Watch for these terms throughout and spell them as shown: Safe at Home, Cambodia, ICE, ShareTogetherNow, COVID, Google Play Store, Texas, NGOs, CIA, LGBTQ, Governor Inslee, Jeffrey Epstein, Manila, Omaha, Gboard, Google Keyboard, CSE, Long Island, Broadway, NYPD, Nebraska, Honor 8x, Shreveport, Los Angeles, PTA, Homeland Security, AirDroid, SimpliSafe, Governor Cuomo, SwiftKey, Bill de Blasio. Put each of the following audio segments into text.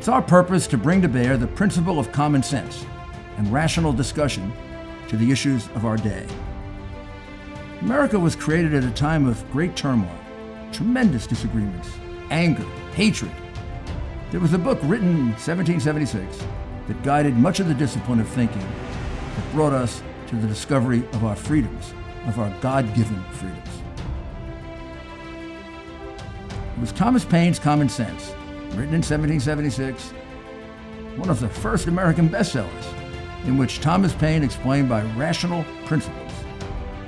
It's our purpose to bring to bear the principle of common sense and rational discussion to the issues of our day. America was created at a time of great turmoil, tremendous disagreements, anger, hatred. There was a book written in 1776 that guided much of the discipline of thinking that brought us to the discovery of our freedoms, of our God-given freedoms. It was Thomas Paine's Common Sense, written in 1776, one of the first American bestsellers, in which Thomas Paine explained by rational principles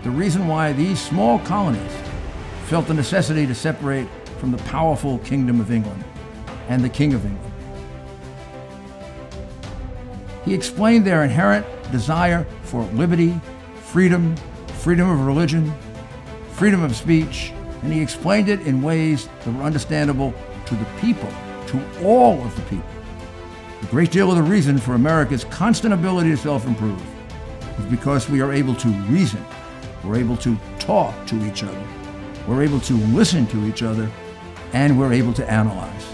the reason why these small colonies felt the necessity to separate from the powerful Kingdom of England and the King of England. He explained their inherent desire for liberty, freedom, freedom of religion, freedom of speech, and he explained it in ways that were understandable to the people, to all of the people. A great deal of the reason for America's constant ability to self-improve is because we are able to reason, we're able to talk to each other, we're able to listen to each other, and we're able to analyze.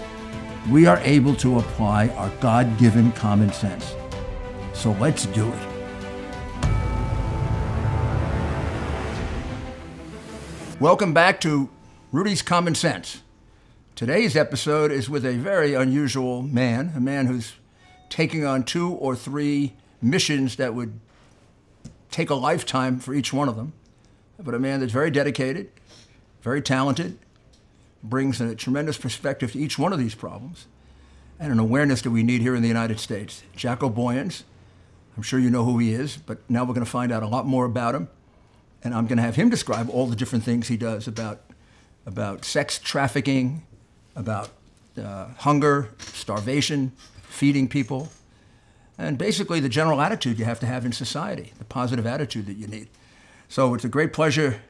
We are able to apply our God-given common sense. So let's do it. Welcome back to Rudy's Common Sense. Today's episode is with a very unusual man, a man who's taking on 2 or 3 missions that would take a lifetime for each one of them, but a man that's very dedicated, very talented, brings a tremendous perspective to each one of these problems and an awareness that we need here in the United States. Jaco Booyens, I'm sure you know who he is, but now we're going to find out a lot more about him, and I'm going to have him describe all the different things he does about sex trafficking, about hunger, starvation, feeding people, and basically the general attitude you have to have in society, the positive attitude that you need. So it's a great pleasure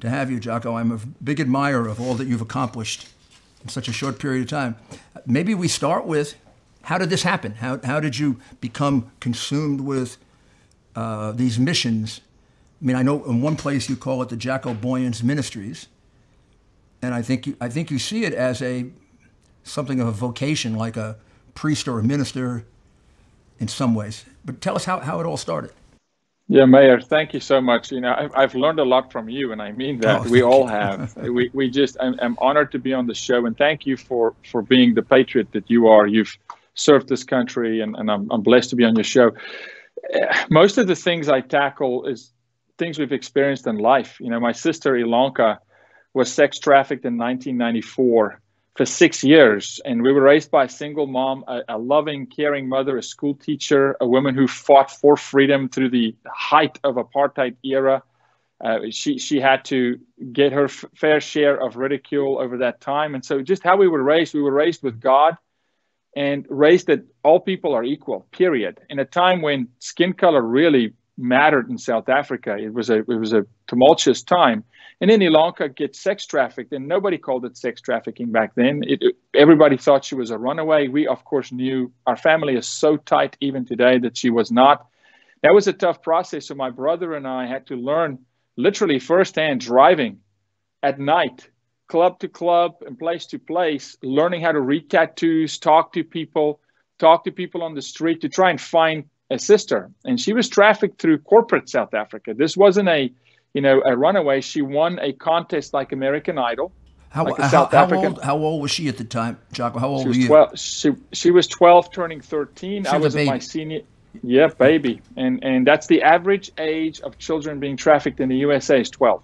to have you, Jaco. I'm a big admirer of all that you've accomplished in such a short period of time. Maybe we start with, how did this happen? How did you become consumed with these missions? I mean, I know in one place you call it the Jaco Booyens Ministries, and I think you see it as something of a vocation, like a priest or a minister in some ways. But tell us how it all started. Yeah, Mayor, thank you so much. You know, I've learned a lot from you, and I mean that. We all have. I'm honored to be on the show, and thank you for being the patriot that you are. You've served this country, and I'm blessed to be on your show. Most of the things I tackle is things we've experienced in life. You know, my sister Ilanka was sex trafficked in 1994 for 6 years, and we were raised by a single mom, a loving, caring mother, a school teacher, a woman who fought for freedom through the height of apartheid era. She had to get her fair share of ridicule over that time. And so just how we were raised with God and raised that all people are equal, period. In a time when skin color really mattered in South Africa, it was a tumultuous time. And then Ilanka gets sex trafficked, and nobody called it sex trafficking back then. Everybody thought she was a runaway. We, of course, knew. Our family is so tight even today that she was not. That was a tough process. So my brother and I had to learn literally firsthand, driving at night, club to club and place to place, learning how to read tattoos, talk to people on the street to try and find a sister. And she was trafficked through corporate South Africa. This wasn't a runaway. She won a contest like American Idol. How old was she at the time, Jaco? How old were you? 12, she was 12, turning 13. She was in my senior. Yeah, baby. And that's the average age of children being trafficked in the USA is 12.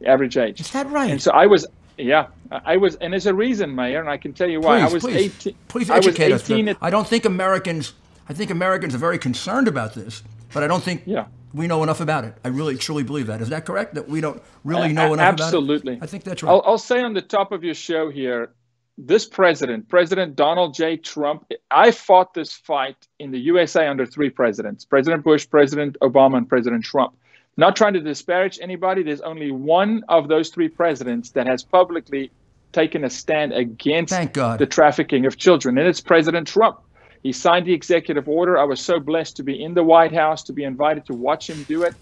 The average age. Is that right? And so I was, and there's a reason, Mayor, and I can tell you why. Please educate us. I think Americans are very concerned about this, but I don't think. Yeah. We know enough about it. I really, truly believe that. Is that correct? That we don't really know enough about it? Absolutely. I think that's right. I'll say on the top of your show here, this president, President Donald J. Trump, I fought this fight in the USA under 3 presidents, President Bush, President Obama, and President Trump. Not trying to disparage anybody. There's only one of those 3 presidents that has publicly taken a stand against the trafficking of children, and it's President Trump. He signed the executive order. I was so blessed to be in the White House, to be invited to watch him do it.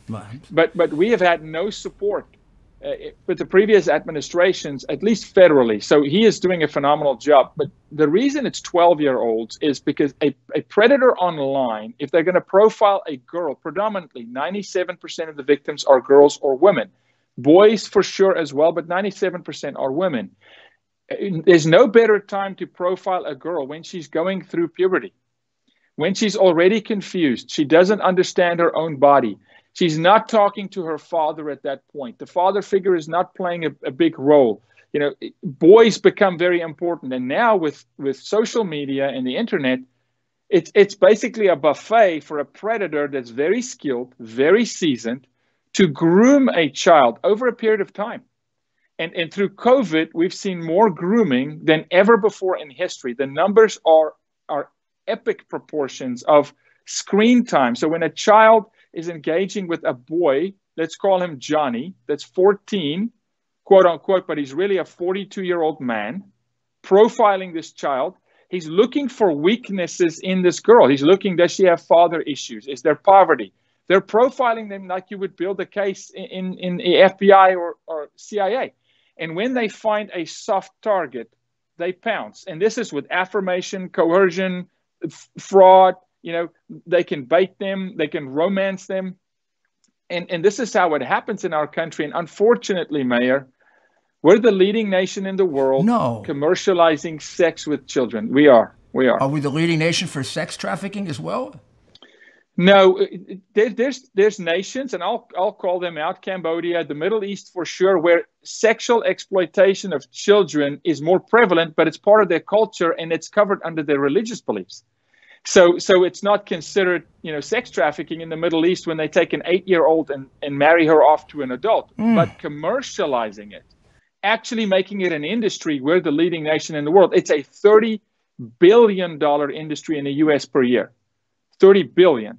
But we have had no support with the previous administrations, at least federally. So he is doing a phenomenal job. But the reason it's 12-year-olds is because a predator online, if they're going to profile a girl, predominantly 97% of the victims are girls or women. Boys for sure as well, but 97% are women. There's no better time to profile a girl when she's going through puberty, when she's already confused. She doesn't understand her own body. She's not talking to her father at that point. The father figure is not playing a big role. You know, boys become very important. And now with social media and the internet, it's basically a buffet for a predator that's very skilled, very seasoned, to groom a child over a period of time. And through COVID, we've seen more grooming than ever before in history. The numbers are epic proportions of screen time. So when a child is engaging with a boy, let's call him Johnny, that's 14, quote unquote, but he's really a 42-year-old man, profiling this child. He's looking for weaknesses in this girl. He's looking, does she have father issues? Is there poverty? They're profiling them like you would build a case in the FBI or CIA. And when they find a soft target, they pounce. And this is with affirmation, coercion, fraud. You know, they can bait them, they can romance them. And this is how it happens in our country. And unfortunately, Mayor, we're the leading nation in the world commercializing sex with children. We are. Are we the leading nation for sex trafficking as well? No, there's nations, and I'll call them out, Cambodia, the Middle East for sure, where sexual exploitation of children is more prevalent, but it's part of their culture and it's covered under their religious beliefs. So it's not considered, you know, sex trafficking in the Middle East when they take an 8-year-old and marry her off to an adult. But commercializing it, actually making it an industry, we're the leading nation in the world. It's a $30 billion industry in the U.S. per year, $30 billion.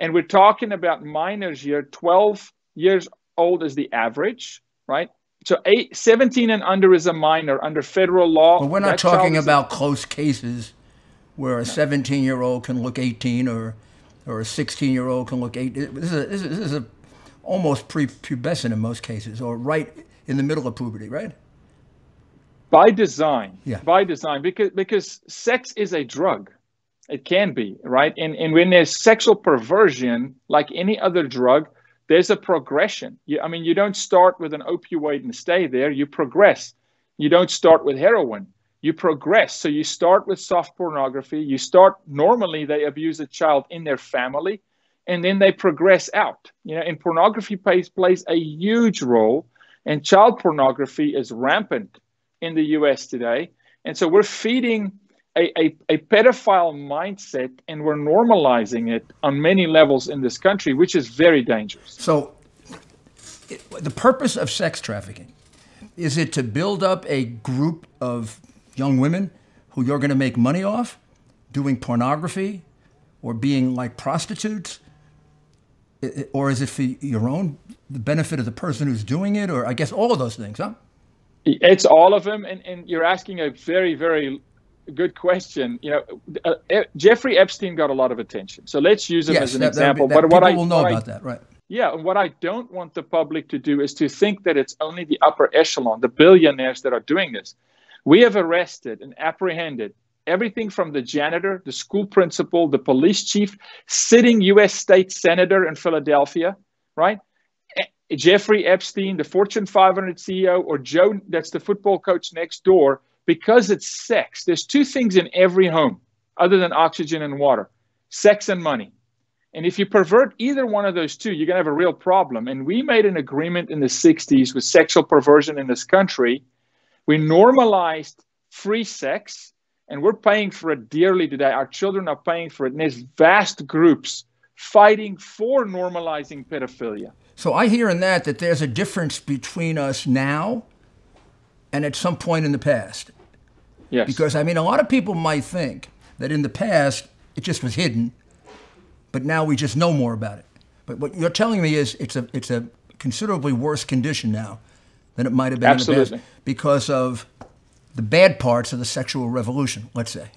And we're talking about minors here, 12 years old is the average, right? So 17 and under is a minor under federal law. But we're not talking about close cases where a 17-year-old can look 18 or a 16-year-old can look 8. This is almost prepubescent in most cases, or right in the middle of puberty, right? By design. Yeah. By design, because sex is a drug. It can be, right? And when there's sexual perversion, like any other drug, there's a progression. You don't start with an opioid and stay there. You progress. You don't start with heroin. You progress. So you start with soft pornography. You start, normally they abuse a child in their family, and then they progress out. You know, and pornography plays a huge role, and child pornography is rampant in the US today. And so we're feeding a pedophile mindset, and we're normalizing it on many levels in this country, which is very dangerous. So the purpose of sex trafficking, is it to build up a group of young women who you're going to make money off, doing pornography or being like prostitutes? Or is it for your own, the benefit of the person who's doing it? Or I guess all of those things, huh? It's all of them. And you're asking a very, very good question. You know, Jeffrey Epstein got a lot of attention. So let's use him as an example. But what people will know about that, right? Yeah, and what I don't want the public to do is to think that it's only the upper echelon, the billionaires that are doing this. We have arrested and apprehended everything from the janitor, the school principal, the police chief, sitting U.S. state senator in Philadelphia, right? Jeffrey Epstein, the Fortune 500 CEO, or Joe, that's the football coach next door, because it's sex. There's two things in every home other than oxygen and water, sex and money. And if you pervert either one of those two, you're going to have a real problem. And we made an agreement in the 60s with sexual perversion in this country. We normalized free sex, and we're paying for it dearly today. Our children are paying for it. And there's vast groups fighting for normalizing pedophilia. So I hear in that there's a difference between us now and at some point in the past. Yes. Because, I mean, a lot of people might think that in the past it just was hidden, but now we just know more about it. But what you're telling me is it's a considerably worse condition now than it might have been in the past because of the bad parts of the sexual revolution, let's say.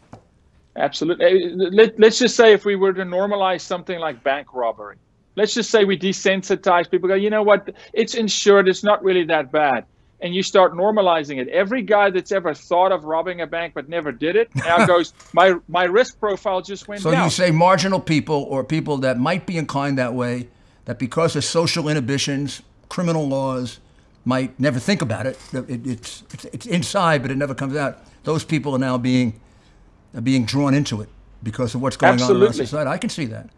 Absolutely. Let's just say if we were to normalize something like bank robbery, Let's just say we desensitize people. Go, you know what? It's insured. It's not really that bad. And you start normalizing it. Every guy that's ever thought of robbing a bank but never did it now goes, my risk profile just went down. So you say marginal people or people that might be inclined that way, that because of social inhibitions, criminal laws, might never think about it. It's inside, but it never comes out. Those people are now being drawn into it because of what's going on in our society. I can see that.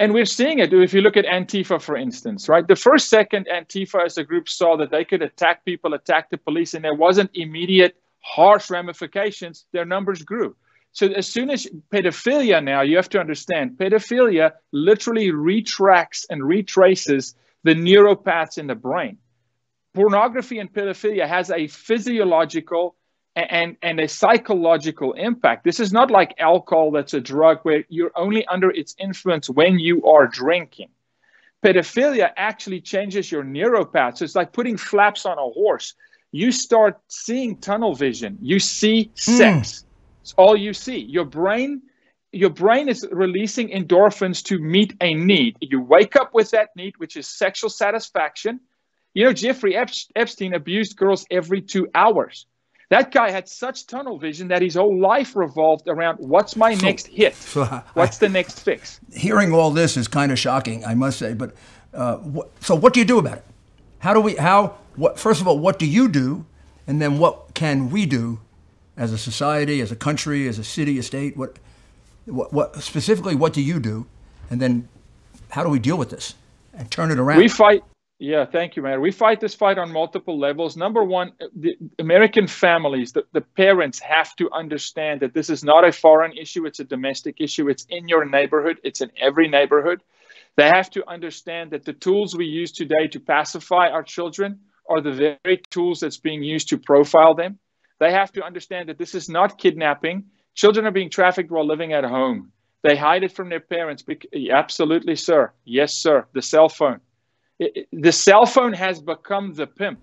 And we're seeing it. If you look at Antifa, for instance, right? The first second Antifa as a group saw that they could attack people, attack the police, and there wasn't immediate harsh ramifications, their numbers grew. So as soon as pedophilia now, you have to understand, pedophilia literally retracts and retraces the neuropaths in the brain. Pornography and pedophilia has a physiological and a psychological impact. This is not like alcohol, that's a drug where you're only under its influence when you are drinking. Pedophilia actually changes your neuropath. So it's like putting flaps on a horse. You start seeing tunnel vision. You see sex. It's all you see. Your brain is releasing endorphins to meet a need. You wake up with that need, which is sexual satisfaction. You know, Jeffrey Epstein abused girls every 2 hours. That guy had such tunnel vision that his whole life revolved around what's my next hit? What's the next fix? Hearing all this is kind of shocking, I must say. But so what do you do about it? First of all, what do you do? And then what can we do as a society, as a country, as a city, a state? Specifically, what do you do? And then how do we deal with this and turn it around? We fight. Yeah, thank you, Mayor. We fight this fight on multiple levels. Number one, the American families, the parents have to understand that this is not a foreign issue. It's a domestic issue. It's in your neighborhood. It's in every neighborhood. They have to understand that the tools we use today to pacify our children are the very tools that's being used to profile them. They have to understand that this is not kidnapping. Children are being trafficked while living at home. They hide it from their parents. Absolutely, sir. Yes, sir. The cell phone. The cell phone has become the pimp.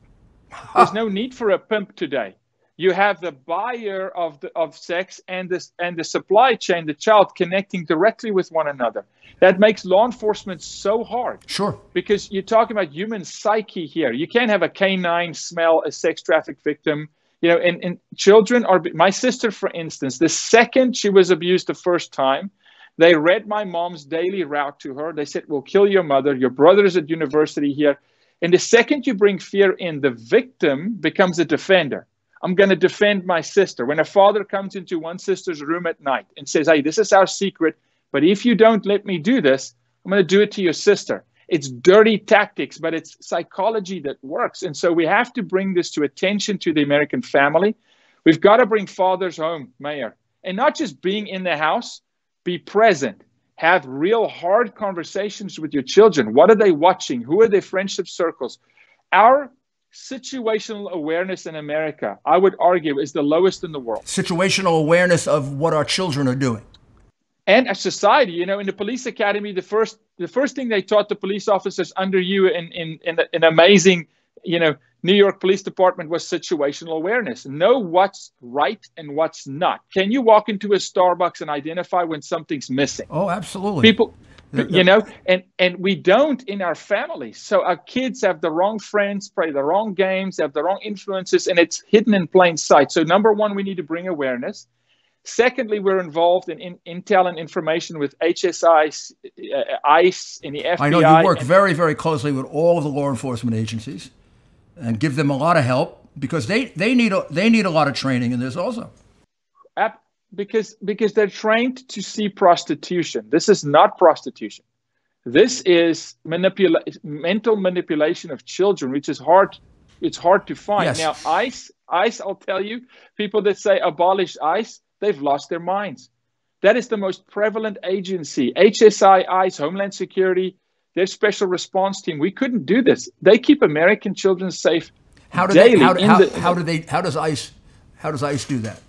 There's no need for a pimp today. You have the buyer of sex and the supply chain, the child, connecting directly with one another. That makes law enforcement so hard. Sure. Because you're talking about human psyche here. You can't have a canine smell a sex traffic victim. You know, and children are. My sister, for instance, the second she was abused the first time, they read my mom's daily route to her. They said, we'll kill your mother. Your brother is at university here. And the second you bring fear in, the victim becomes a defender. I'm going to defend my sister. When a father comes into one sister's room at night and says, hey, this is our secret, but if you don't let me do this, I'm going to do it to your sister. It's dirty tactics, but it's psychology that works. And so we have to bring this to attention to the American family. We've got to bring fathers home, Mayor, and not just being in the house. Be present. Have real hard conversations with your children. What are they watching? Who are their friendship circles? Our situational awareness in America, I would argue, is the lowest in the world. Situational awareness of what our children are doing. And a society, you know, in the police academy, the first thing they taught the police officers under you in an amazing, you know, New York Police Department was situational awareness. Know what's right and what's not. Can you walk into a Starbucks and identify when something's missing? Oh, absolutely. People, you know, and we don't in our families. So our kids have the wrong friends, play the wrong games, have the wrong influences, and it's hidden in plain sight. So number one, we need to bring awareness. Secondly, we're involved in intel and information with HSI, ICE, and the FBI. I know you work very, very closely with all of the law enforcement agencies and give them a lot of help because they need a lot of training in this also. Because they're trained to see prostitution. This is not prostitution. This is mental manipulation of children, which is hard. It's hard to find. Yes. Now, ICE, I'll tell you, people that say abolish ICE, they've lost their minds. That is the most prevalent agency. HSI, ICE, Homeland Security, their special response team. We couldn't do this. They keep American children safe. How does ICE do that?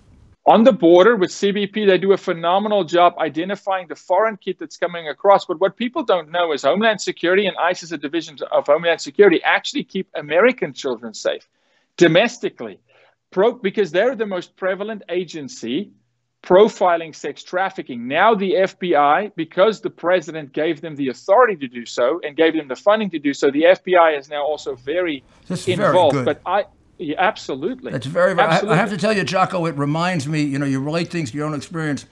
On the border with CBP, they do a phenomenal job identifying the foreign kid that's coming across. But what people don't know is Homeland Security, and ICE is a division of Homeland Security, actually keep American children safe domestically because they're the most prevalent agency profiling sex trafficking. Now the FBI, because the president gave them the authority to do so and gave them the funding to do so, the FBI is now also very involved. Very good. But yeah, absolutely. That's very, very absolutely. I have to tell you, Jaco, it reminds me, you know, you relate things to your own experience.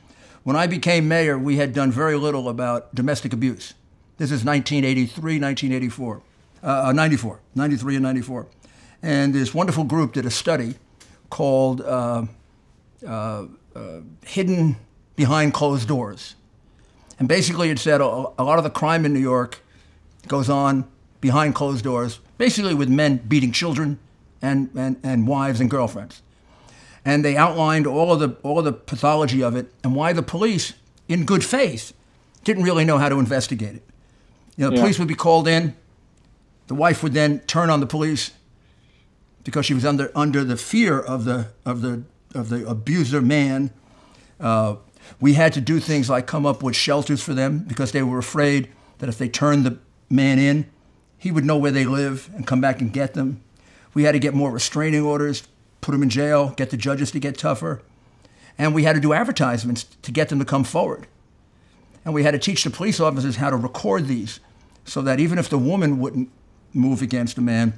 When I became mayor, we had done very little about domestic abuse. This is 1983, 1984, 94, 93 and 94. And this wonderful group did a study called Hidden Behind Closed Doors. And basically it said a lot of the crime in New York goes on behind closed doors, basically with men beating children and wives and girlfriends. And they outlined all of the pathology of it and why the police, in good faith, didn't really know how to investigate it. You know, the police would be called in, the wife would then turn on the police because she was under the fear of the abuser man. We had to do things like come up with shelters for them because they were afraid that if they turned the man in, he would know where they live and come back and get them. We had to get more restraining orders, put them in jail, get the judges to get tougher. And we had to do advertisements to get them to come forward. And we had to teach the police officers how to record these so that even if the woman wouldn't move against the man,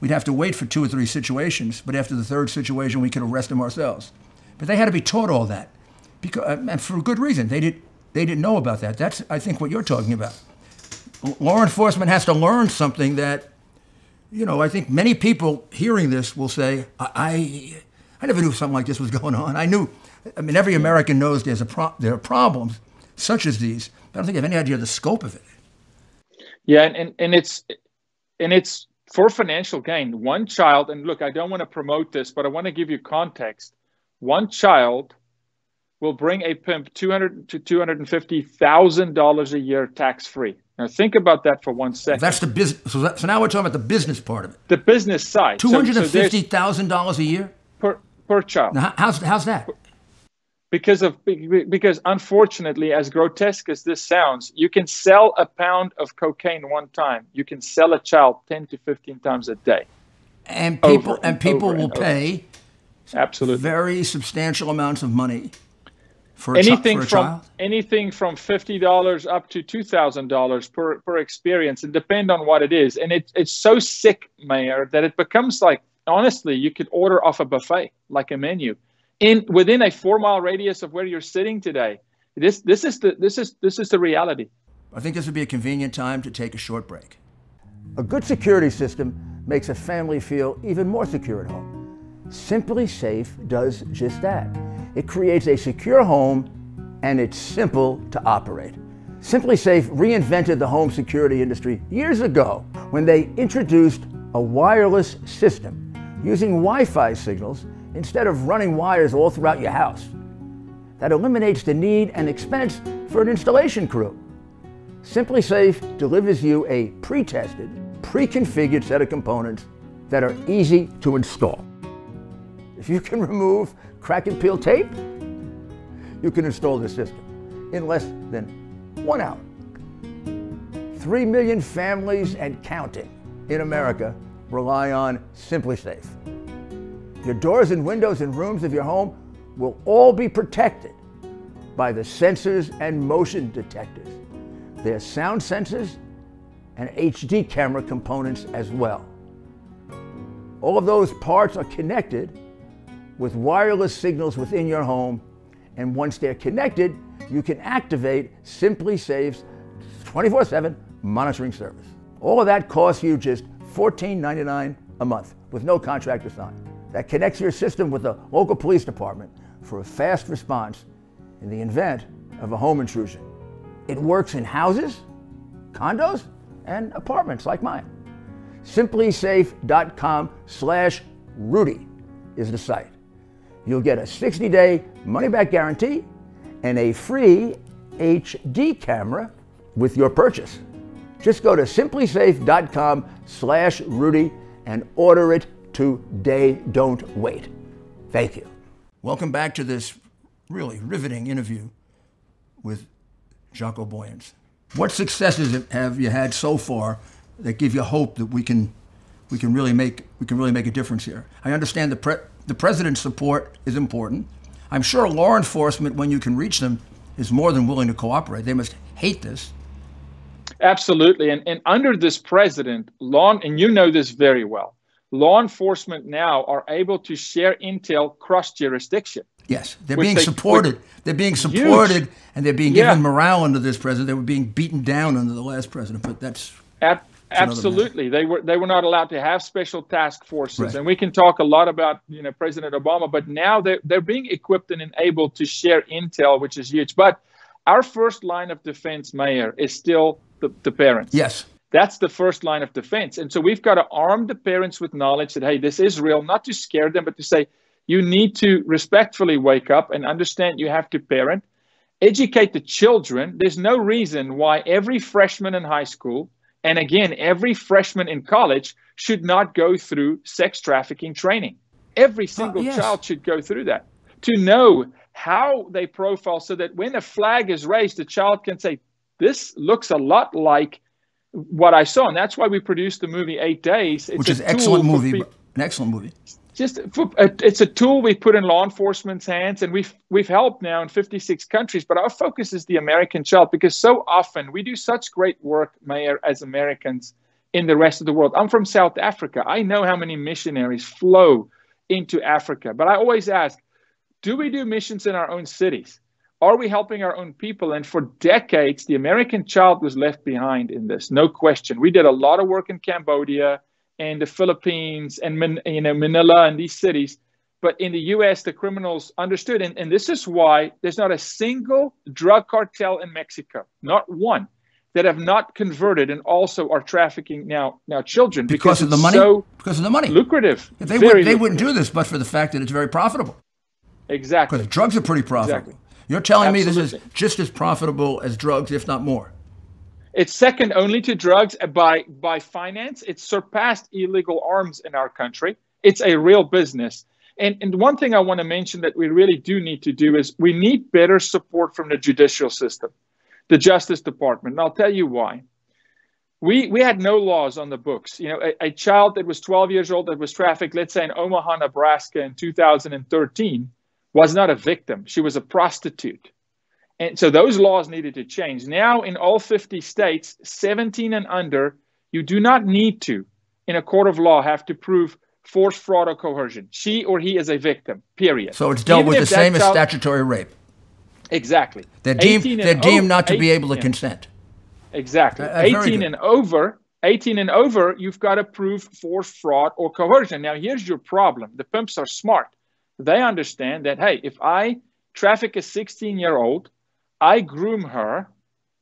we'd have to wait for 2 or 3 situations, but after the 3rd situation, we could arrest them ourselves. But they had to be taught all that, because, and for good reason. They didn't know about that. That's, I think, what you're talking about. Law enforcement has to learn something that, you know, I think many people hearing this will say, I never knew something like this was going on. I mean, every American knows there's there are problems such as these, but I don't think I have any idea of the scope of it. Yeah, and it's for financial gain. One child, and look, I don't want to promote this, but I want to give you context. One child will bring a pimp $200,000 to $250,000 a year tax-free. Now think about that for 1 second. That's the business. So now we're talking about the business part of it. The business side. $250,000 a year per child. Now, how's that? Because unfortunately, as grotesque as this sounds, you can sell a pound of cocaine one time. You can sell a child 10 to 15 times a day. And people will pay absolutely very substantial amounts of money for a child. Anything from $50 up to $2,000 per experience, and depend on what it is. And it's so sick, Mayor, that it becomes like, honestly, you could order off a buffet, like a menu. Within a 4-mile radius of where you're sitting today, this is the reality. I think this would be a convenient time to take a short break. A good security system makes a family feel even more secure at home. SimpliSafe does just that. It creates a secure home, and it's simple to operate. SimpliSafe reinvented the home security industry years ago when they introduced a wireless system using Wi-Fi signals instead of running wires all throughout your house. That eliminates the need and expense for an installation crew. SimpliSafe delivers you a pre-tested, pre-configured set of components that are easy to install. If you can remove crack and peel tape, you can install the system in less than 1 hour. 3 million families and counting in America rely on SimpliSafe. Your doors and windows and rooms of your home will all be protected by the sensors and motion detectors. There's sound sensors and HD camera components as well. All of those parts are connected with wireless signals within your home, and once they're connected, you can activate SimpliSafe's 24/7 monitoring service. All of that costs you just $14.99 a month with no contract to sign. That connects your system with the local police department for a fast response in the event of a home intrusion. It works in houses, condos, and apartments like mine. SimpliSafe.com/Rudy is the site. You'll get a 60-day money-back guarantee and a free HD camera with your purchase. Just go to SimpliSafe.com/Rudy and order it today. Don't wait. Thank you. Welcome back to this really riveting interview with Jaco Booyens. What successes have you had so far that give you hope that we can really make a difference here? I understand the president's support is important. I'm sure law enforcement, when you can reach them, is more than willing to cooperate. They must hate this. Absolutely. And under this president, and you know this very well, law enforcement now are able to share intel cross-jurisdiction. Yes, they're being supported. They're being supported, huge. And they're being given morale under this president. They were being beaten down under the last president, but that's... Absolutely. They were not allowed to have special task forces. Right. And we can talk a lot about, you know, President Obama, but now they're being equipped and enabled to share intel, which is huge. But our first line of defense, Mayor, is still the parents. Yes. That's the first line of defense. And so we've got to arm the parents with knowledge that, hey, this is real, not to scare them, but to say, you need to respectfully wake up and understand you have to parent, educate the children. There's no reason why every freshman in high school, and again, every freshman in college, should not go through sex trafficking training. Every single child should go through that to know how they profile, so that when a flag is raised, the child can say, this looks a lot like what I saw. And that's why we produced the movie 8 Days. Which is an excellent movie. An excellent movie. It's a tool we put in law enforcement's hands, and we've helped now in 56 countries, but our focus is the American child, because so often we do such great work, Mayor, as Americans in the rest of the world. I'm from South Africa. I know how many missionaries flow into Africa, but I always ask, do we do missions in our own cities? Are we helping our own people? And for decades, the American child was left behind in this, no question. We did a lot of work in Cambodia and the Philippines and, you know, Manila and these cities. But in the U.S., the criminals understood. And this is why there's not a single drug cartel in Mexico, not one, that have not converted and also are trafficking now children. Because of the money? So because of the money. Lucrative. They wouldn't do this but for the fact that it's very profitable. Exactly. Because drugs are pretty profitable. Exactly. You're telling me this is just as profitable as drugs, if not more. It's second only to drugs by finance. It's surpassed illegal arms in our country. It's a real business. And one thing I want to mention that we really do need to do is we need better support from the judicial system, the Justice Department. And I'll tell you why. We had no laws on the books. You know, a child that was 12 years old that was trafficked, let's say in Omaha, Nebraska in 2013, was not a victim. She was a prostitute. And so those laws needed to change. Now in all 50 states, 17 and under, you do not need to, in a court of law, have to prove force, fraud, or coercion. She or he is a victim, period. So it's dealt with the same as statutory rape. Exactly. They're deemed not to be able to consent. Exactly. 18 and over, you've got to prove force, fraud, or coercion. Now here's your problem. The pimps are smart. They understand that, hey, if I traffic a 16-year-old, I groom her,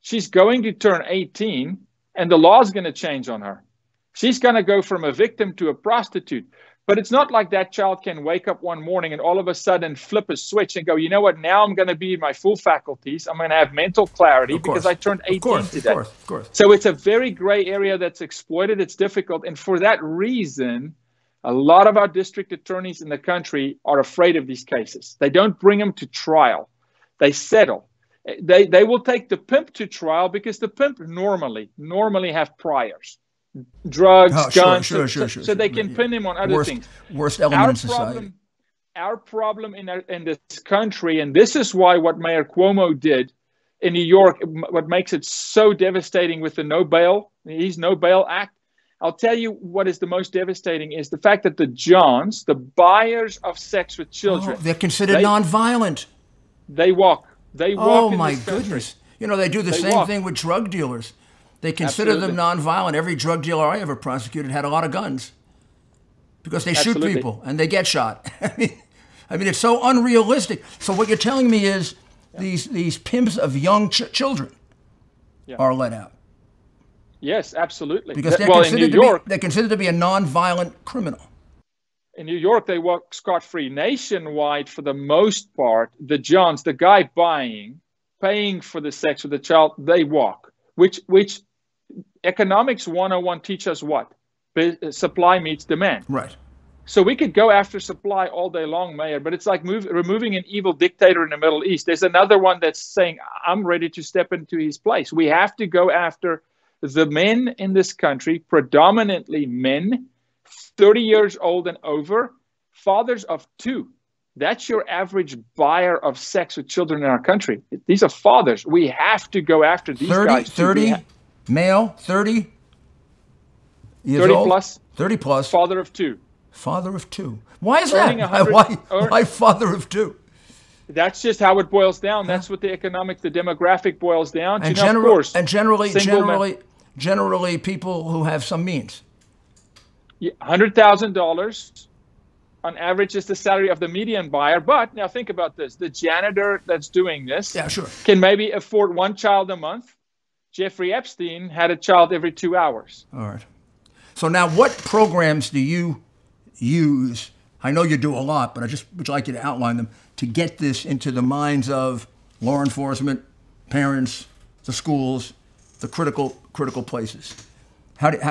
she's going to turn 18, and the law's going to change on her. She's going to go from a victim to a prostitute. But it's not like that child can wake up one morning and all of a sudden flip a switch and go, you know what, now I'm going to be in my full faculties. I'm going to have mental clarity because I turned 18 today. Of course. So it's a very gray area that's exploited. It's difficult. And for that reason, a lot of our district attorneys in the country are afraid of these cases. They don't bring them to trial. They settle. They will take the pimp to trial because the pimp normally have priors, drugs, guns, so they can pin him on other things. Worst element in society. Our problem in this country, and this is why what Mayor Cuomo did in New York, what makes it so devastating with the no bail, his No Bail Act. I'll tell you what is the most devastating is the fact that the Johns, the buyers of sex with children, they're considered nonviolent. They walk. They walk. Oh my goodness! You know, they do the same thing with drug dealers. They consider them nonviolent. Every drug dealer I ever prosecuted had a lot of guns because they shoot people and they get shot. I mean, it's so unrealistic. So what you're telling me is these pimps of young children are let out. Yes, absolutely. Because they're considered to be a nonviolent criminal. In New York, they walk scot-free. Nationwide, for the most part, the Johns, the guy paying for the sex with the child, they walk. Which economics 101 teach us what? Supply meets demand. Right. So we could go after supply all day long, Mayor, but it's like removing an evil dictator in the Middle East. There's another one that's saying, I'm ready to step into his place. We have to go after the men in this country, predominantly men, 30 years old and over, fathers of two, That's your average buyer of sex with children in our country. These are fathers. We have to go after these 30, guys. 30 male, 30 years 30 old? Plus. 30 plus. Father of two. Father of two. Why is that? Why father of two? That's just how it boils down. That's what the economic, the demographic boils down to. And, generally people who have some means. Yeah, $100,000 on average is the salary of the median buyer. But now think about this. The janitor that's doing this can maybe afford one child a month. Jeffrey Epstein had a child every 2 hours. All right. So now what programs do you use? I know you do a lot, but I just would like you to outline them to get this into the minds of law enforcement, parents, the schools, the critical places.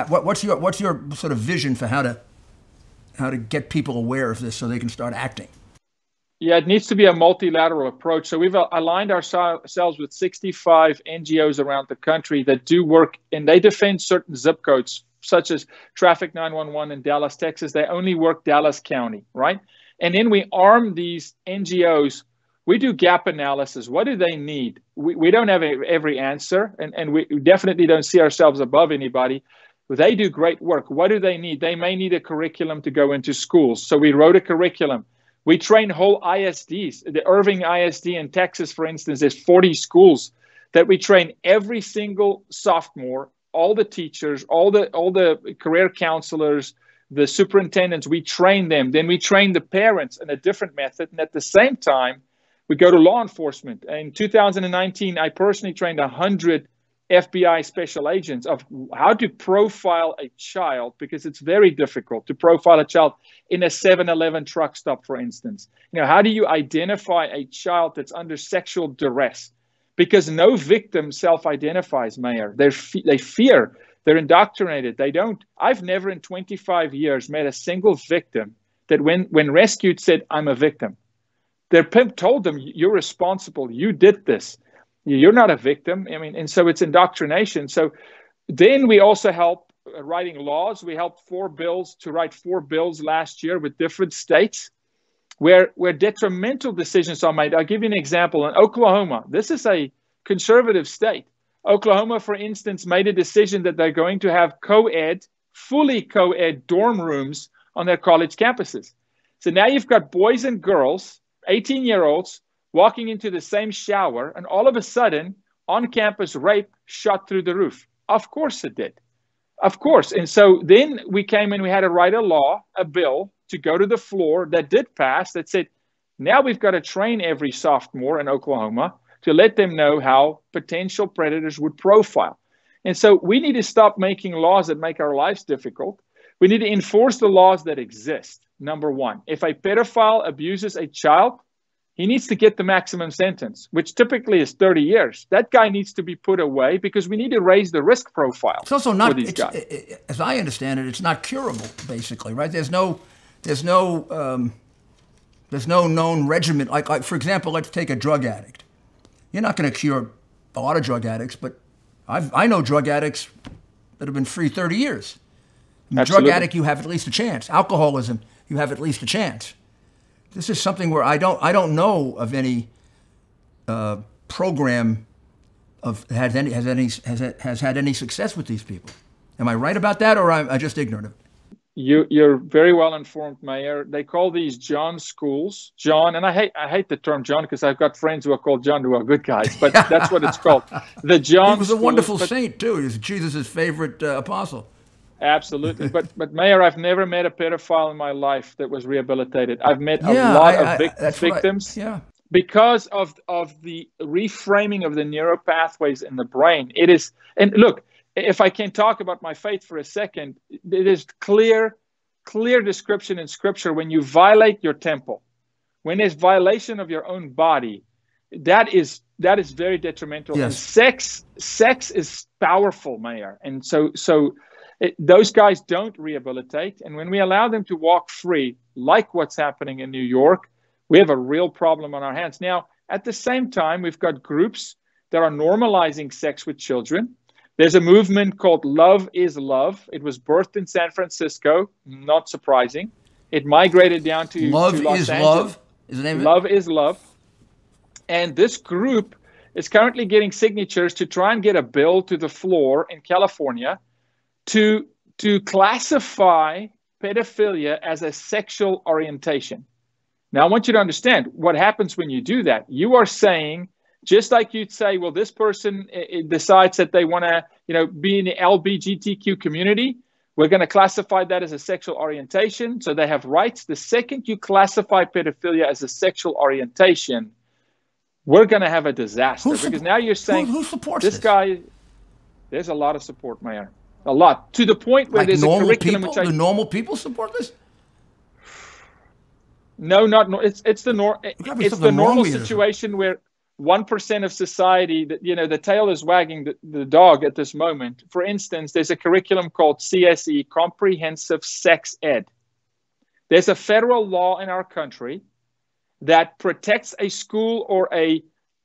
What's your sort of vision for how to get people aware of this so they can start acting? Yeah, it needs to be a multilateral approach. So we've aligned ourselves with 65 NGOs around the country that do work, and they defend certain zip codes, such as Traffic 911 in Dallas, Texas. They only work Dallas County, right? And then we arm these NGOs. We do gap analysis. What do they need? We don't have every answer, and we definitely don't see ourselves above anybody. They do great work. What do they need? They may need a curriculum to go into schools. So we wrote a curriculum. We train whole ISDs. The Irving ISD in Texas, for instance, there's 40 schools that we train every single sophomore, all the teachers, all the career counselors, the superintendents. We train them. Then we train the parents in a different method. And at the same time, we go to law enforcement. In 2019, I personally trained 100 FBI special agents of how to profile a child, because it's very difficult to profile a child in a 7-Eleven truck stop, for instance. You know, how do you identify a child that's under sexual duress? Because no victim self-identifies, Mayor. They fear. They're indoctrinated. They don't. I've never in 25 years met a single victim that when rescued said, "I'm a victim." Their pimp told them, "You're responsible. You did this. You're not a victim." I mean, and so it's indoctrination. So then we also help writing laws. We helped write four bills last year with different states where detrimental decisions are made. I'll give you an example. In Oklahoma, this is a conservative state. Oklahoma, for instance, made a decision that they're going to have fully co-ed dorm rooms on their college campuses. So now you've got boys and girls, 18-year-olds, walking into the same shower, and all of a sudden, on-campus rape shot through the roof. Of course it did. Of course. And so then we came and we had to write a law, a bill, to go to the floor that did pass, that said, now we've got to train every sophomore in Oklahoma to let them know how potential predators would profile. And so we need to stop making laws that make our lives difficult. We need to enforce the laws that exist. Number one, if a pedophile abuses a child, he needs to get the maximum sentence, which typically is 30 years. That guy needs to be put away, because we need to raise the risk profile. It's also not, as I understand it, it's not curable, basically, right? There's no known regimen. Like, for example, let's take a drug addict. You're not going to cure a lot of drug addicts, but I know drug addicts that have been free 30 years. I mean, absolutely. Drug addict, you have at least a chance. Alcoholism, you have at least a chance. This is something where I don't know of any program of has had any success with these people. Am I right about that, or am I just ignorant of it? You're very well informed, Mayor. They call these John schools. John, and I hate the term John, because I've got friends who are called John who are good guys, but that's what it's called. The John. He was a wonderful saint too. He was Jesus' favorite apostle. Absolutely. but Mayor, I've never met a pedophile in my life that was rehabilitated. I've met a lot of victims. Yeah. Because of the reframing of the neural pathways in the brain. It is, and look, if I can talk about my faith for a second, it is clear description in Scripture. When you violate your temple, when there's violation of your own body, that is very detrimental. Yes. And sex is powerful, Mayor. And so those guys don't rehabilitate. And when we allow them to walk free, like what's happening in New York, we have a real problem on our hands. Now, at the same time, we've got groups that are normalizing sex with children. There's a movement called Love is Love. It was birthed in San Francisco. Not surprising. It migrated down to Los Angeles. Love is Love? Is the name Love is Love. And this group is currently getting signatures to try and get a bill to the floor in California to classify pedophilia as a sexual orientation. Now, I want you to understand what happens when you do that. You are saying, just like you'd say, well, this person decides that they want to, you know, be in the LGBTQ community. We're going to classify that as a sexual orientation. So they have rights. The second you classify pedophilia as a sexual orientation, we're going to have a disaster. Because now you're saying who supports this guy. There's a lot of support, Mayor. A lot. To the point where like there's a curriculum. Do normal people support this? No, not it's the normal situation where 1% of society, you know, the tail is wagging the dog at this moment. For instance, there's a curriculum called CSE, Comprehensive Sex Ed. There's a federal law in our country that protects a school or an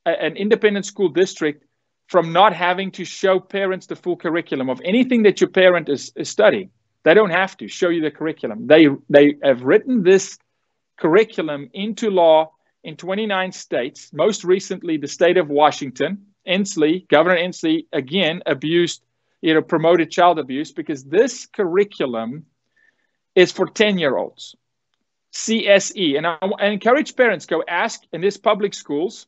independent school district from not having to show parents the full curriculum of anything that your parent is studying. They don't have to show you the curriculum. They have written this curriculum into law in 29 states. Most recently, the state of Washington, Inslee, Governor Inslee, again, abused, you know, promoted child abuse, because this curriculum is for 10-year-olds. CSE. And I encourage parents, go ask in these public schools,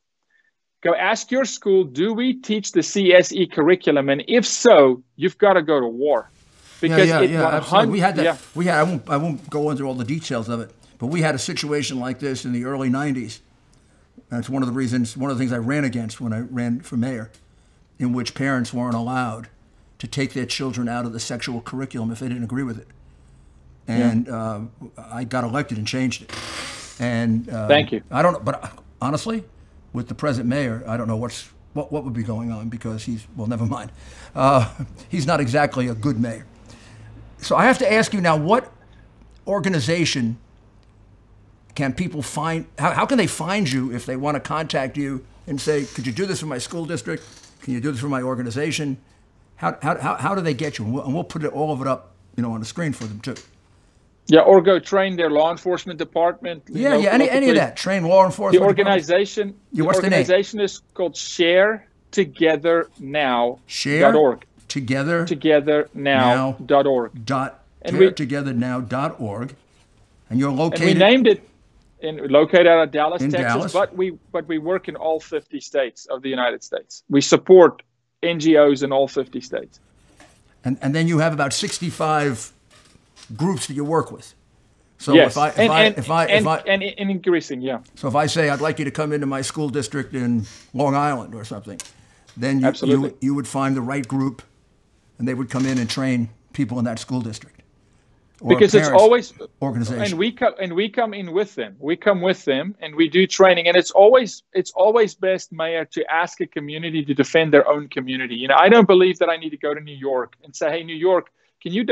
go ask your school, do we teach the CSE curriculum? And if so, you've got to go to war. Because absolutely. We had that. Yeah. We had, I won't go into all the details of it, but we had a situation like this in the early 90s. And it's one of the reasons, one of the things I ran against when I ran for mayor, in which parents weren't allowed to take their children out of the sexual curriculum if they didn't agree with it. And I got elected and changed it. And thank you. I don't know, but honestly, with the present mayor, I don't know what would be going on, because he's, well, never mind. He's not exactly a good mayor. So I have to ask you now, what organization can people find? How can they find you if they want to contact you and say, could you do this for my school district? Can you do this for my organization? How do they get you? And we'll put it, all of it up, you know, on the screen for them too. Yeah, or go train their law enforcement department. Yeah, local, any of that. Train law enforcement. The organization, the organization is called ShareTogetherNow.org. ShareTogetherNow.org. ShareTogetherNow.org. And you're located. And we named it, located out of Dallas, Texas. Dallas. But we work in all 50 states of the United States. We support NGOs in all 50 states. And then you have about 65. Groups that you work with. So yes. if I increasing, yeah. So if I say I'd like you to come into my school district in Long Island or something, then you would find the right group, and they would come in and train people in that school district. Because it's always organization, and we come in with them. We come with them, and we do training. And it's always best, Mayor, to ask a community to defend their own community. You know, I don't believe that I need to go to New York and say, hey, New York, can you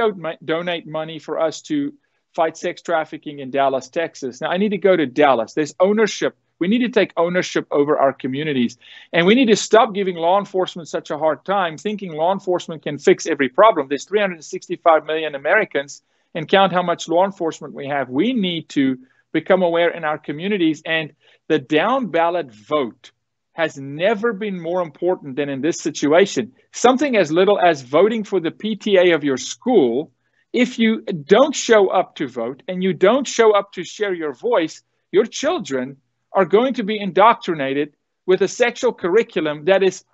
donate money for us to fight sex trafficking in Dallas, Texas? Now, I need to go to Dallas. There's ownership. We need to take ownership over our communities. And we need to stop giving law enforcement such a hard time, thinking law enforcement can fix every problem. There's 365 million Americans, and count how much law enforcement we have. We need to become aware in our communities. And the down-ballot vote has never been more important than in this situation. Something as little as voting for the PTA of your school. If you don't show up to vote and you don't show up to share your voice, your children are going to be indoctrinated with a sexual curriculum that is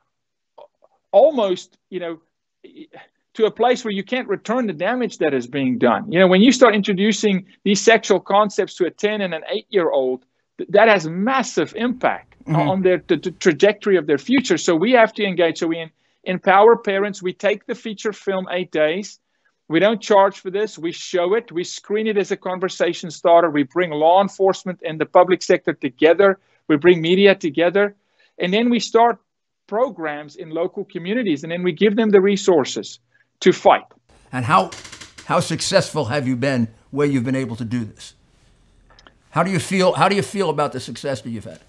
almost, you know, to a place where you can't return the damage that is being done. You know, when you start introducing these sexual concepts to a 10 and an 8-year-old, that has massive impact. Mm-hmm. On the trajectory of their future. So we have to engage. So we empower parents. We take the feature film 8 Days. We don't charge for this. We show it. We screen it as a conversation starter. We bring law enforcement and the public sector together. We bring media together. And then we start programs in local communities. And then we give them the resources to fight. And how successful have you been where you've been able to do this? How do you feel about the success that you've had?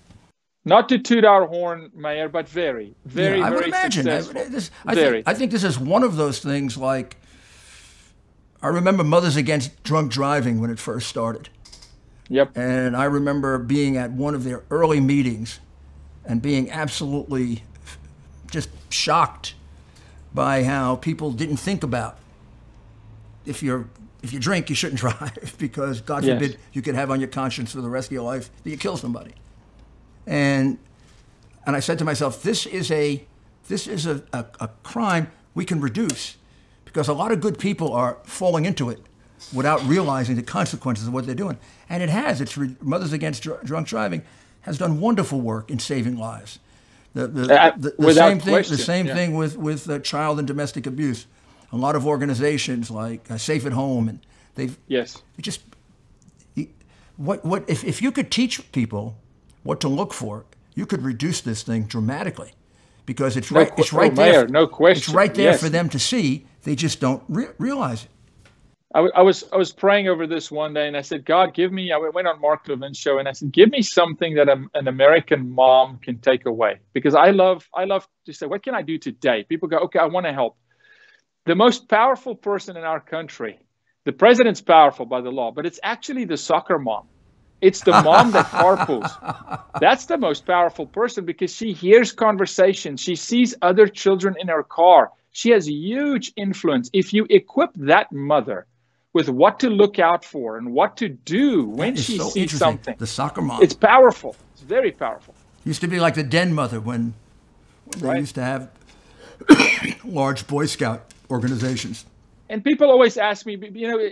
Not to toot our horn, Mayor, but very, very, very successful. I think this is one of those things, like, I remember Mothers Against Drunk Driving when it first started. Yep. And I remember being at one of their early meetings and being absolutely just shocked by how people didn't think about if you drink, you shouldn't drive because, God forbid, you could have on your conscience for the rest of your life that you kill somebody. And I said to myself, this is a crime we can reduce because a lot of good people are falling into it without realizing the consequences of what they're doing. And it has. It's Mothers Against Drunk Driving has done wonderful work in saving lives. The same thing with child and domestic abuse. A lot of organizations like Safe at Home, and they've if you could teach people what to look for, you could reduce this thing dramatically, because it's right there for them to see. They just don't realize it. I was praying over this one day, and I said, God, give me, I went on Mark Levin's show, and I said, give me something that an American mom can take away. Because I love to say, what can I do today? People go, okay, I want to help. The most powerful person in our country, the president's powerful by the law, but it's actually the soccer mom. It's the mom that carpools. That's the most powerful person because she hears conversations. She sees other children in her car. She has huge influence. If you equip that mother with what to look out for and what to do when she sees something. The soccer mom. It's powerful. It's very powerful. It used to be like the den mother when they used to have large Boy Scout organizations. And people always ask me, you know,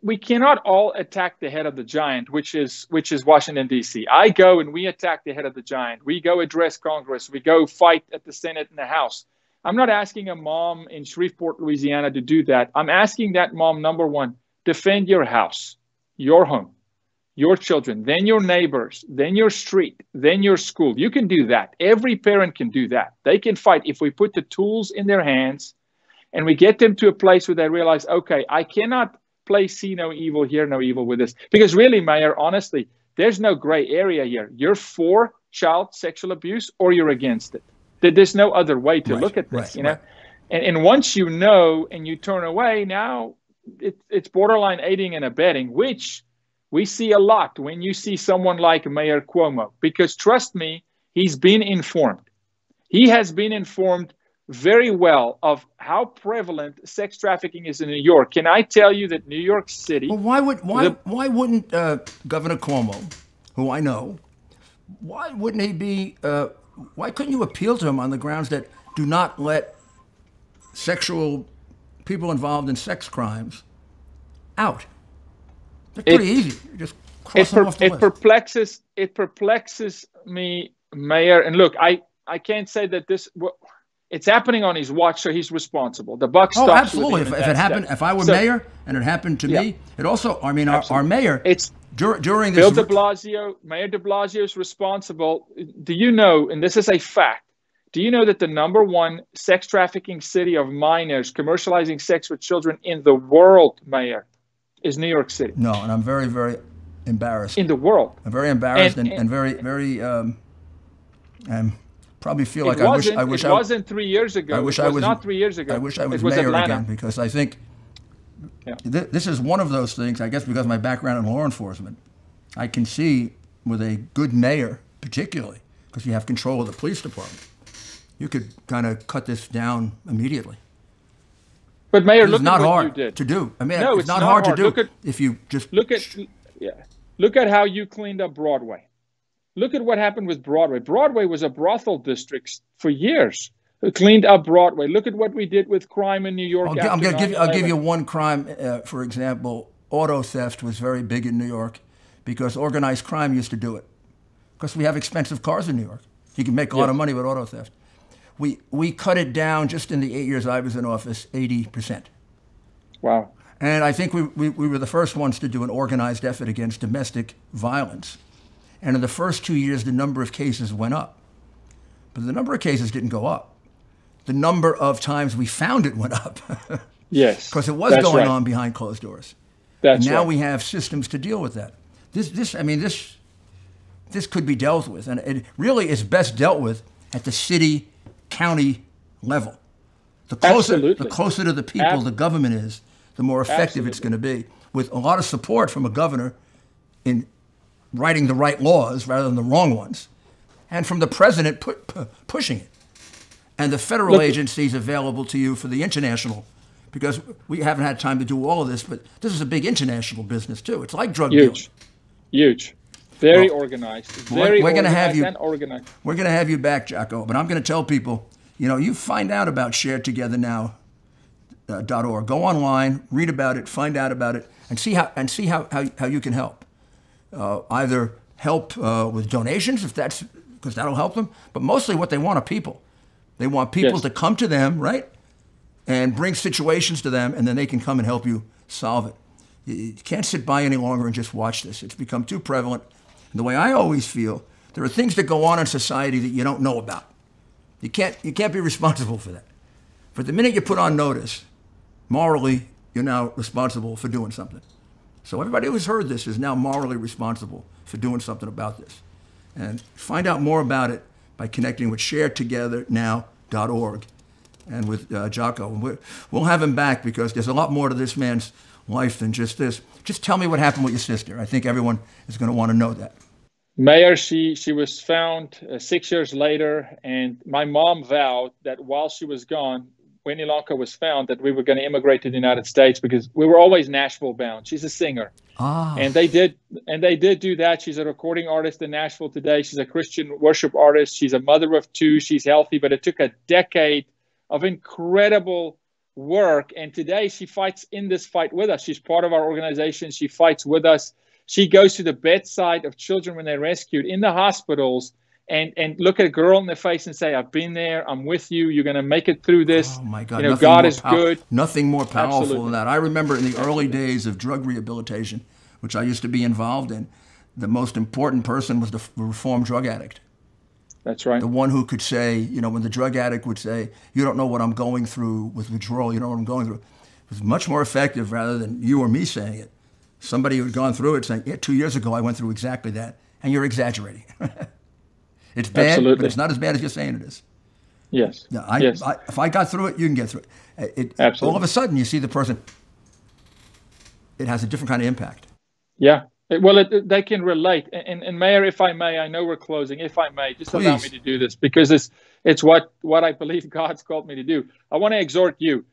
we cannot all attack the head of the giant, which is Washington, D.C. I go and we attack the head of the giant. We go address Congress. We go fight at the Senate and the House. I'm not asking a mom in Shreveport, Louisiana to do that. I'm asking that mom, number one, defend your house, your home, your children, then your neighbors, then your street, then your school. You can do that. Every parent can do that. They can fight if we put the tools in their hands and we get them to a place where they realize, okay, I cannot play see no evil, hear no evil with this. Because really, Mayor, honestly, there's no gray area here. You're for child sexual abuse or you're against it. There's no other way to look at this, you know? And once you know and you turn away, now it's borderline aiding and abetting, which we see a lot when you see someone like Mayor Cuomo. Because trust me, he's been informed. He has been informed very well of how prevalent sex trafficking is in New York. Can I tell you that New York City... Well, why wouldn't Governor Cuomo, who I know, why wouldn't he be... why couldn't you appeal to him on the grounds that do not let sexual people involved in sex crimes out? That's pretty easy. You just cross them off the list. It perplexes me, Mayor. And look, I can't say that this... It's happening on his watch, so he's responsible. The buck stops. Oh, absolutely. If it happened, if I were mayor and it happened to me, it also, I mean, our mayor, it's during this. Bill de Blasio, Mayor de Blasio is responsible. Do you know, and this is a fact, do you know that the #1 sex trafficking city of minors commercializing sex with children in the world, Mayor, is New York City? No, and I'm very, very embarrassed. In the world. I'm very embarrassed and very, very, probably feel like I wish it wasn't 3 years ago. It was not 3 years ago. I wish I was mayor again, because I think this is one of those things, I guess because of my background in law enforcement, I can see with a good mayor, particularly, because you have control of the police department, you could kind of cut this down immediately. But Mayor, look at what you did. It's not hard to do. I mean, no, it's not hard to do if you just... Look at how you cleaned up Broadway. Look at what happened with Broadway. Broadway was a brothel district for years. It cleaned up Broadway. Look at what we did with crime in New York. I'll give you one crime. For example, auto theft was very big in New York because organized crime used to do it. Because we have expensive cars in New York. You can make a lot of money with auto theft. We cut it down just in the 8 years I was in office, 80%. Wow. And I think we were the first ones to do an organized effort against domestic violence. And in the first 2 years, the number of cases went up. But the number of cases didn't go up. The number of times we found it went up. Yes. Because it was going on behind closed doors. That's right. Now we have systems to deal with that. This could be dealt with. And it really is best dealt with at the city, county level. The closer to the people the government is, the more effective it's going to be. With a lot of support from a governor in writing the right laws rather than the wrong ones, and from the president pushing it. And the federal agencies available to you for the international, because we haven't had time to do all of this, but this is a big international business, too. It's like drug dealing. Huge. Very organized. Very organized and organized. We're going to have you back, Jaco, but I'm going to tell people, you know, you find out about ShareTogetherNow.org. Go online, read about it, find out about it, and see how you can help. Either help with donations, if that's, because that'll help them, but mostly what they want are people. They want people to come to them, right, and bring situations to them, and then they can come and help you solve it. You can't sit by any longer and just watch this. It's become too prevalent. And the way I always feel, there are things that go on in society that you don't know about. You can't be responsible for that. But the minute you put on notice, morally, you're now responsible for doing something. So everybody who's heard this is now morally responsible for doing something about this. And find out more about it by connecting with ShareTogetherNow.org and with Jaco. We'll have him back because there's a lot more to this man's life than just this. Just tell me what happened with your sister. I think everyone is going to want to know that. Mayor, she was found 6 years later, and my mom vowed that while she was gone, when Ilanka was found, that we were going to immigrate to the United States because we were always Nashville bound. She's a singer. Ah. And they did do that. She's a recording artist in Nashville today. She's a Christian worship artist. She's a mother of two. She's healthy, but it took a decade of incredible work. And today she fights in this fight with us. She's part of our organization. She fights with us. She goes to the bedside of children when they're rescued in the hospitals and look at a girl in the face and say, I've been there. I'm with you. You're going to make it through this. Oh, my God. You know, God is good. Nothing more powerful than that. I remember in the early days of drug rehabilitation, which I used to be involved in, the most important person was the reformed drug addict. That's right. The one who could say, you know, when the drug addict would say, you don't know what I'm going through with withdrawal. You know what I'm going through. It was much more effective rather than you or me saying it. Somebody who had gone through it saying, yeah, 2 years ago, I went through exactly that. And you're exaggerating. It's bad, but it's not as bad as you're saying it is. Yes. No, if I got through it, you can get through it. Absolutely. All of a sudden, you see the person, it has a different kind of impact. Yeah. Well, they can relate. And Mayor, if I may, I know we're closing. If I may, just allow me to do this because it's what I believe God's called me to do. I want to exhort you.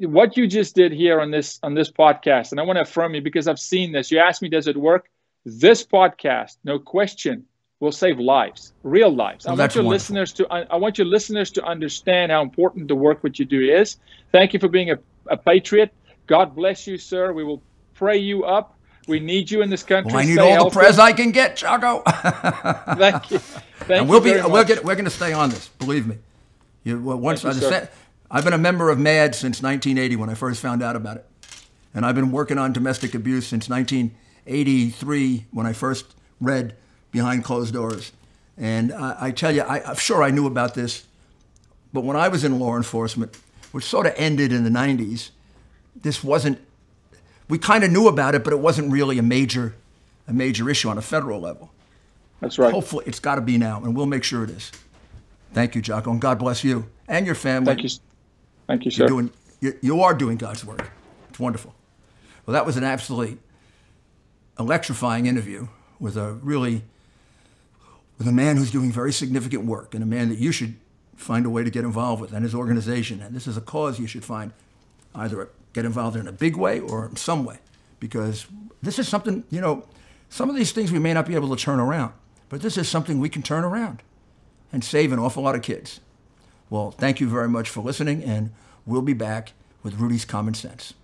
What you just did here on this podcast, and I want to affirm you because I've seen this. You asked me, does it work? This podcast, no question, will save lives, real lives. I want your listeners to understand how important the work what you do is. Thank you for being a patriot. God bless you, sir. We will pray you up. We need you in this country. Well, I need all the press I can get, Jaco. Thank you. We're going to stay on this. Believe me. I've been a member of MAD since 1980 when I first found out about it, and I've been working on domestic abuse since 1983 when I first read Behind Closed Doors. And I tell you, I'm sure I knew about this, but when I was in law enforcement, which sort of ended in the 90s, this wasn't. We kind of knew about it, but it wasn't really a major issue on a federal level. That's right. Hopefully, it's got to be now, and we'll make sure it is. Thank you, Jaco, and God bless you and your family. Thank you, sir. You are doing God's work. It's wonderful. Well, that was an absolutely electrifying interview with a man who's doing very significant work and a man that you should find a way to get involved with and his organization. And this is a cause you should find get involved in a big way or in some way, because this is something, you know, some of these things we may not be able to turn around, but this is something we can turn around and save an awful lot of kids. Well, thank you very much for listening, and we'll be back with Rudy's Common Sense.